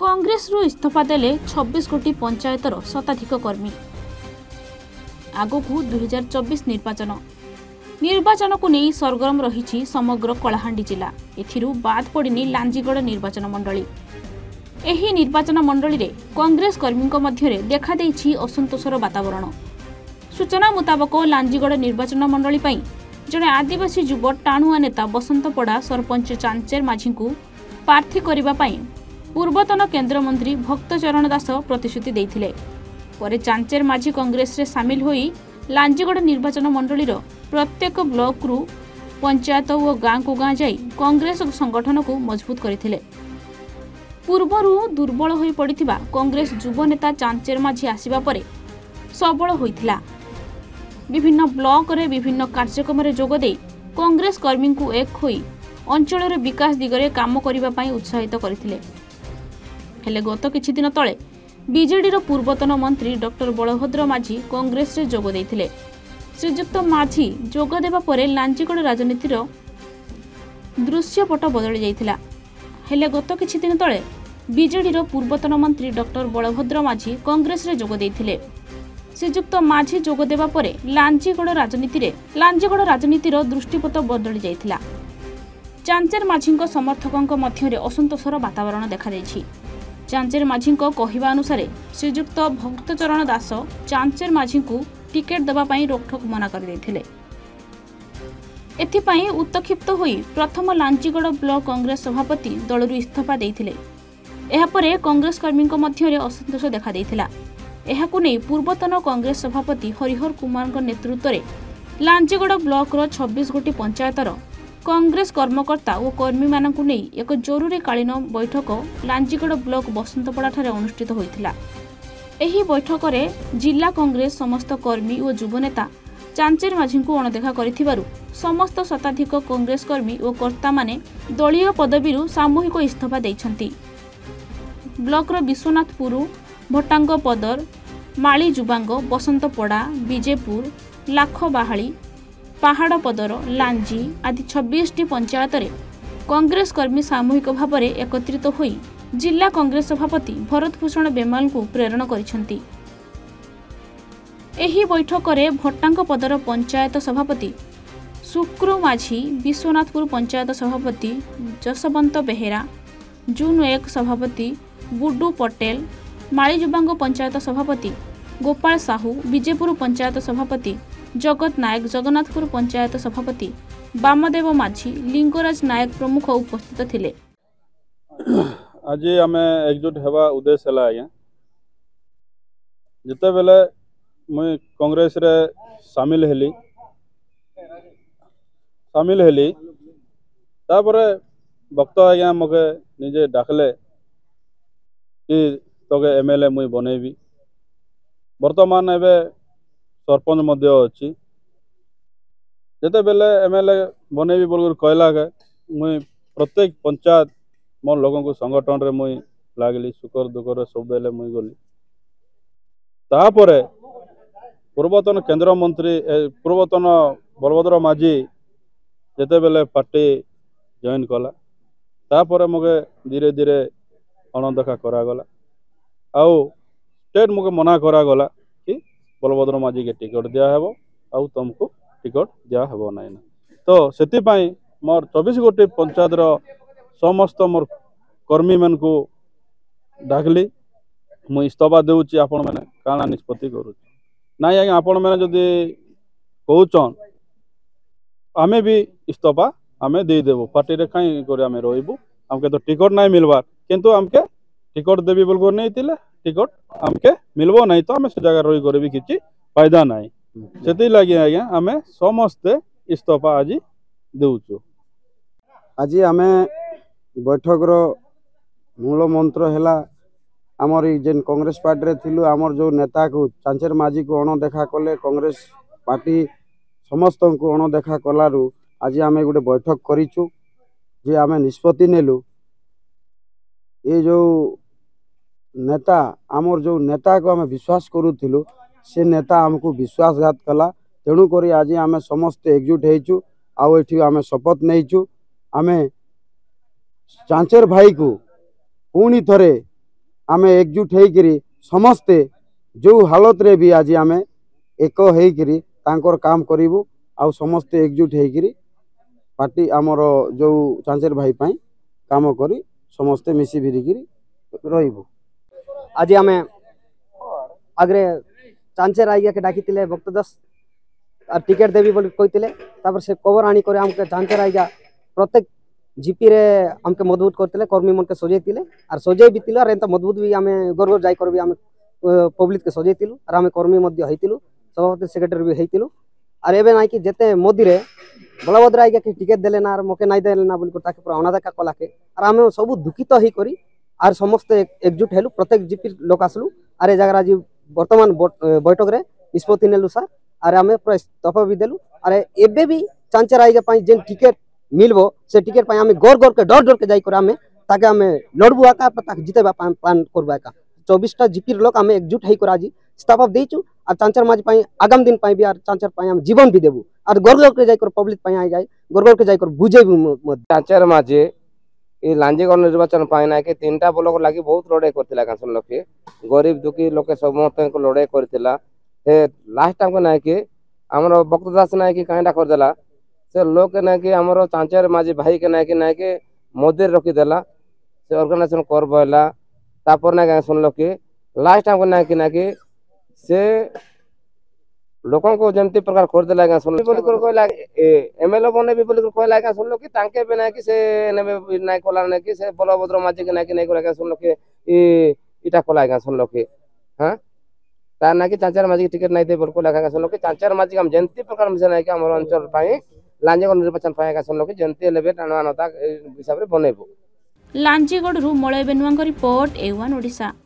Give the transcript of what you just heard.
कांग्रेस रु इस्तीफा देले 26 कोटी पंचायतर शताधिक कर्मी। आगकू 2024 निर्वाचन निर्वाचन को नहीं सरगरम रही समग्र कलाहांडी जिला। एथिरु बाद पड़िनी लांजीगढ़ निर्वाचन मंडली। एही निर्वाचन मंडली रे कांग्रेस कर्मी को मध्यरे देखा देछि असंतोषर वातावरण। सूचना मुताबक लांजीगढ़ निर्वाचन मंडली पई जड़े आदिवासी युवा टाणुआ नेता बसंतपड़ा सरपंच चांचेर माझी को प्रार्थी करने पूर्वतन केन्द्रमंत्री भक्तचरण दास प्रतिश्रुति देथिले। परे चांचेर माझी कांग्रेस रे सामिल होई लांजीगढ़ निर्वाचन मंडलीर प्रत्येक ब्लॉक रु पंचायत व गाँ को गाँ जाई कांग्रेस संगठन को मजबूत करथिले। पूर्वरु दुर्बल होई पड़िथिबा कांग्रेस युवा नेता चांचेर माझी आसीबा परे सबल होइथिला। विभिन्न ब्लॉक रे विभिन्न कार्यक्रम रे जोग देई कांग्रेस कर्मी को एक होई अंचल रे विकास दिगरे काम करिबा पई उत्साहित करथिले। हेले गत किछि दिन तळे बीजेडी रो पूर्वतन मंत्री डॉक्टर बलभद्र माझी कांग्रेस रे जोग देथिले। श्रीजुक्त माझी जोग देबा परे लांजीगढ़ राजनीतिर दृश्यपट बदली जाइथिला। हेले गत किछि दिन तळे बीजेडी रो पूर्वतन मंत्री डॉक्टर बलभद्र माझी कांग्रेस रे जोग देथिले। श्रीजुक्त माझी जोग देबा परे लांजीगढ़ राजनीतिर दृष्टिपट बदली जाइथिला। चांचेर माझी को समर्थकों मध्य असंतोषर वातावरण देखा दैछि। चांचेर माझी को कहिबा अनुसार श्रीजुक्त भक्तचरण दास चांचेर माझी को टिकेट देबा पई रोकठोक मना कर दैथिले। एथिपई उत्तक्षिप्त होई प्रथम लांजीगढ़ ब्लॉक कांग्रेस सभापति दलरू इस्तीफा दैथिले। एहा परे कांग्रेस कर्मी को मध्य रे असंतोष देखा दैथिला। एहाकु नै पूर्वतन कांग्रेस सभापति हरिहर कुमार को नेतृत्व रे लांजीगढ़ ब्लॉक रो 26 गोटी पंचायतर कांग्रेस कर्मकर्ता और कर्मी मानकु नै एक जरूरीकालीन बैठक लांजीगढ़ ब्लॉक बसंतपड़ा ठारे अनुष्ठित होइथिला। एही बैठक रे जिला कांग्रेस समस्त कर्मी और युवा नेता चांचेर माझी को अणदेखा करिथिबारु समस्त शताधिक कांग्रेस कर्मी और कर्ता माने दलीय पदवीरु सामूहिक इस्तीफा दैछन्ति। ब्लॉक रो विश्वनाथपुर भट्टांग पदर माली जुबांग बसंतपड़ा विजेपुर लाखबाहाली पहाड़ पदर लांजी आदि 26टी पंचायत रे कांग्रेस कर्मी सामूहिक भाव में एकत्रित होई जिला कांग्रेस सभापति भरतभूषण बेमाल को प्रेरण करिसेंती। एही बैठक रे भट्टांग पदर पंचायत सभापति शुक्र माझी, विश्वनाथपुर पंचायत सभापति जसवंत बेहेरा, जून 1 सभापति बुड्डू पटेल, मालीजुबांग पंचायत सभापति गोपाल साहू, विजेपुर पंचायत सभापति जगत नायक, जगन्नाथपुर पंचायत सभापति बामदेव माझी, लिंगराज नायक प्रमुख उपस्थित थिले। आज आम एकजुट हेबा उद्देश्य है आज्ञा जिते बेले मुई कांग्रेस रे सामिल हेली तापरे भक्त आज्ञा मके निजे डाकले कि तके एमएलए मुई बनेबी। वर्तमान एबे सरपंच मध्य अच्छी जिते बेले एमएलए बनेबी बोल कहला के मुई प्रत्येक पंचायत मो लोगों को संगठन रे मुई लागली सुकर दुकर सब बेले मुई गली। तापरे पूर्वतन केंद्र मंत्री पूर्वतन बलभद्र माझी जिते बेले पार्टी जॉइन कला तापरे मके धीरे धीरे अणदेखा करागला आउ स्टेट मके मना करागला कि बलभद्र माझी के टिकट दिया हेबो आउ तुमको टिकट दिया हेबो नाइ ना। तो सेति पई मोर 24 गोटी पंचायत रो समस्त मोर कर्मी मन को डाकली मुई इस्तफा देउची। आपण माने काना निष्पत्ति करूची नाइ आगे आपण माने जदी कहउचन आमे भी इस्तफा आमे दे देबो पार्टी रे काई करे आमे रोइबो हमके तो टिकट नाइ मिलबार किंतु हमके टिकट देबी बोलको नहीं थिले टिकट हमके मिलबो नहीं तो आमे से जगह रोई करे भी किछि फायदा नाइ। सेति लागि आगे आमे समस्त इस्तफा आज देउचो। आज आमे बैठक रो मूल मंत्र हैला आमर जेन कांग्रेस पार्टी रे थिलु आमर जो नेता को चांचेर माझी को अणदेखा कले कांग्रेस पार्टी समस्त को अणदेखा कलारु आज आम गोटे बैठक करिचु जे आम निष्पत्ति नेलु ये जो नेता आमर जो नेता को आम विश्वास करूलु से नेता आमको विश्वासघात कला तेणुक आज आम समस्त एकजुट होइचु आउ एठी आम शपथ नहींचु आम चांचेर भाई को पुणी थरे आम एकजुट होकर समस्ते जो हालत रे भी आज आम एक होकर तांकर काम करूँ आ समस्ते एकजुट होकर पार्टी आमर जो चांचेर भाई पाई काम करी समस्ते मिसी भिड़िकी रहीबू। आज आम आगे चांचेर आज्ञा के डाकी भक्त दास टिकेट देवी बोल कही से कवर आनिक आमके चांचेर आज्ञा प्रत्येक जीपी रे आमके मजबूत करते कर्मी मन के सजेते आर सजे भी आर एंता मजबूत भी आम घर घर जाकर भी आम पब्लिक के सजेलु आर आम कर्मी होइलु सभापति सेक्रेटरी भी होइलु आर एवं ना कि जिते मोदी रे बलभद्र आज्ञा के टिकेट देले ना मोके नाई देले ना बोलकर पूरा अनादेखा कलाके आर आम सब दुखित होकर आर समस्ते एकजुट हेलु प्रत्येक जीपी लोक आसलु आर ए जगह आज बर्तमान बैठक रे निष्पत्ति नेलु सर आर आम पूरा इस्तीफा भी देलु आर एबे भी चांचेर आज्ञा जेन टिकेट मिलबो से टिकेट आम गोर के डर के जाकर आम लड़बू आका जितेबा प्लान करबू आका 24टा जीपीर लोक आम एकजुट होकर आज इस्तीफा देचु आर चांचेर माझी आगामी दिन भी आर चांचेर आम जीवन भी देबू आर गोर के जाकर पब्लिक आई जाए गोर के जाकर बुझेबू। चांचेर माझी ये लांजीगढ़ निर्वाचन ना कि 3टा ब्लॉक लगी बहुत लड़ाई करता कांसन लोके गरीब दुखी लोके समस्त लड़ाई करता लास्ट टाइम को ना कि आम भक्त दास ना कि कहीं करदेला से लोग के ना कि आम चांचेर माझी भाई के ना कि मोदी रखीदेला से ऑर्गेनाइजेशन कर बोला तापर ना क्या सुनल कि लास्ट टाइम को ना कि से लोगों को जमती प्रकार कर देला क्या सुन कहला एमएलए बने भी बोल कहला क्या सुनल कि तांके भी ना कि से ना कला ना कि से बलभद्र माझी के ना कि कला सुनल कि इटा कला क्या सुनल कि हाँ तार ना कि चांचेर माझी टिकेट नहीं दे बोल कहला सुनल कि चांचेर माझी हम जमती प्रकार ना कि हमर अंचल पाए लांजीगढ़ निर्वाचन पाए सुनल कि जमती लेवे टाणवानता हिसाब रे बनैबो। लांजीगढ़ रु मलय बेनुवा रिपोर्ट ए1 ओडिसा।